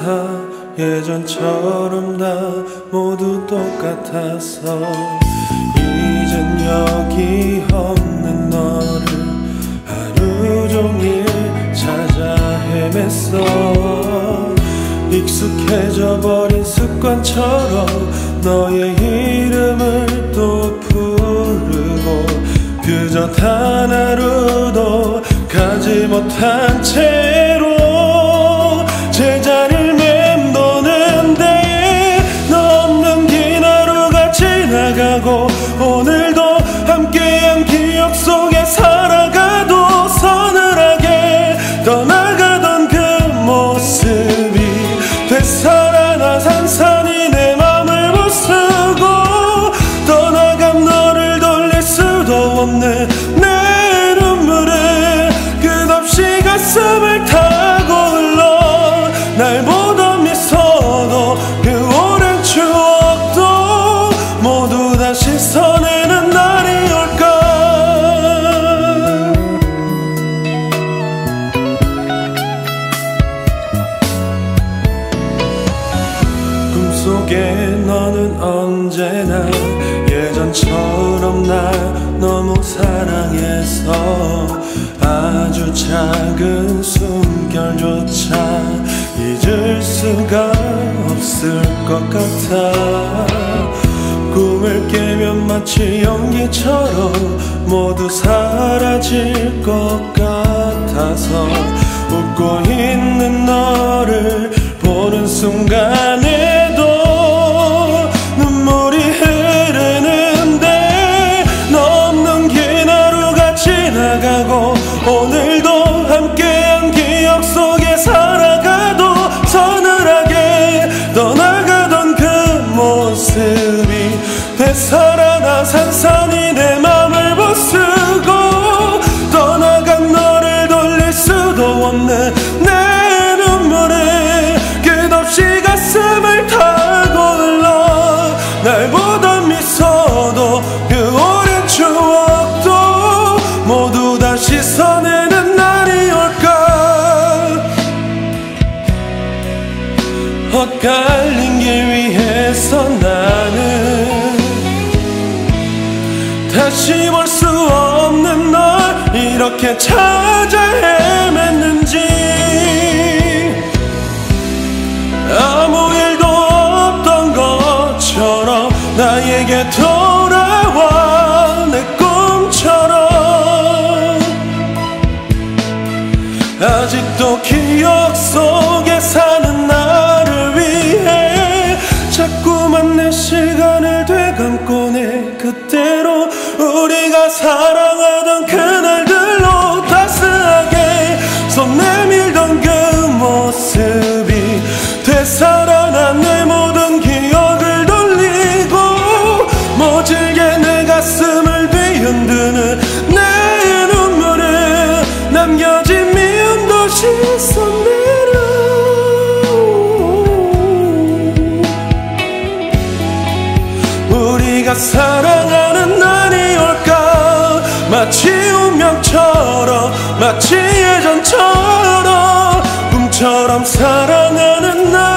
같아. 예전처럼 다 모두 똑같아서 이젠 여기 없는 너를 하루 종일 찾아 헤맸어. 익숙해져 버린 습관처럼 너의 이름을 또 부르고 그저 단 하루도 가지 못한 채로 제자리를 맴도는데 너 없는 긴 하루가 지나가고 오늘도 함께한 기억 속에 살아가도 서늘하게 떠나가던 그 모습이 되살아나 산산이 내 맘을 부수고 떠나간 너를 돌릴 수도 없는 내 눈물에 끝없이 가슴을 타고 흘러. 날 보던 미소도 그 오랜 추억도 모두 다 씻어내는 날이 올까. 속에 너는 언제나 예전처럼 날 너무 사랑해서 아주 작은 숨결조차 잊을 수가 없을 것 같아. 꿈을 깨면 마치 연기처럼 모두 사라질 것 같아서 웃고 있는 너를 보는 순간에 오늘도 함께한 기억 속에 살아가도 서늘하게 떠나가던 그 모습이 되살아나 산산이 내 맘을 부수고 떠나간 너를 돌릴 수도 없는 내 눈물에 끝없이 가슴을 타고 흘러. 날 보던 미소도 그 오랜 추억도 모두 씻어내는 날이 올까. 엇갈린 길 위에서 나는 다시 볼 수 없는 널 이렇게 찾아 헤맸는지 아무 일도 없던 것처럼 나에게 돌아와 내 꿈처럼 아직도 기억 속에 사는 나를 위해 자꾸만 내 시간을 되감고 내 그때로 우리가 사랑하던 그날들로 따스하게 손 내밀던 그 모습이 되살아난 내 모든 기억을 돌리고 모질게 내 가슴을 뒤흔드는 내 눈물에 남겨진 우리가 사랑하는 날이 올까. 마치 운명처럼 마치 예전처럼 꿈처럼 사랑하는 날